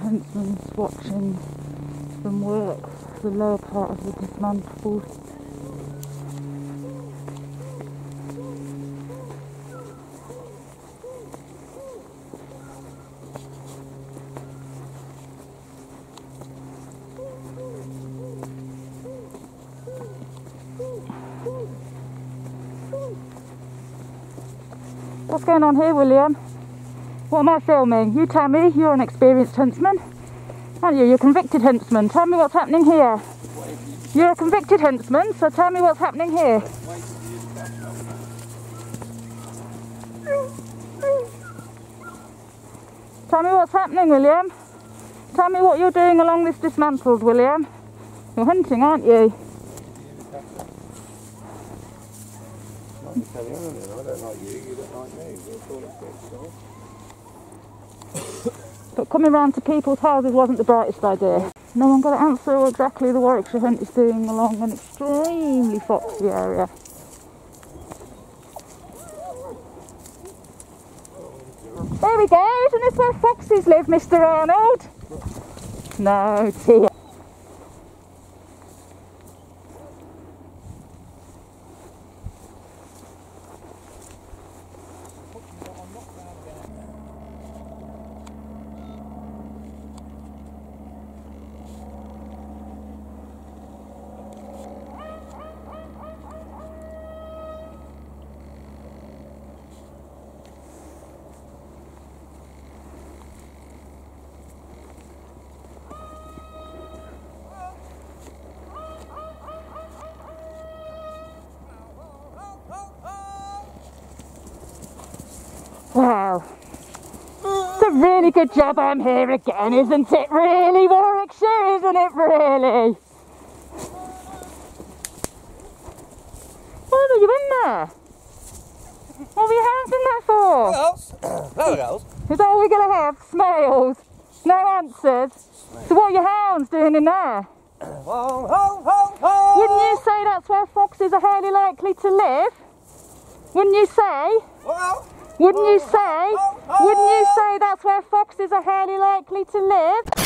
and husband's watching from work the lower part of the dismantled . What's going on here, William? What am I filming? You tell me. You're an experienced huntsman, aren't you? You're a convicted huntsman. Tell me what's happening here. You're a convicted huntsman, so tell me what's happening here. Tell me what's happening, William. Tell me what you're doing along this dismantled, William. You're hunting, aren't you? I can tell you, I don't like you, you don't like me. We're all at bits, but coming round to people's houses wasn't the brightest idea. No one got an answer exactly the Warwickshire Hunt is doing along an extremely foxy area. There we go, isn't this where foxes live, Mr Arnold? No, dear. Wow, it's a really good job I'm here again, isn't it really, Warwickshire, isn't it really? Why were you in there? What were you housing there for? Smiles. Is that all we're going to have? Smiles? No answers? So what are your hounds doing in there? Wouldn't you say that's where foxes are highly likely to live? Wouldn't you say? Wouldn't you say that's where foxes are highly likely to live?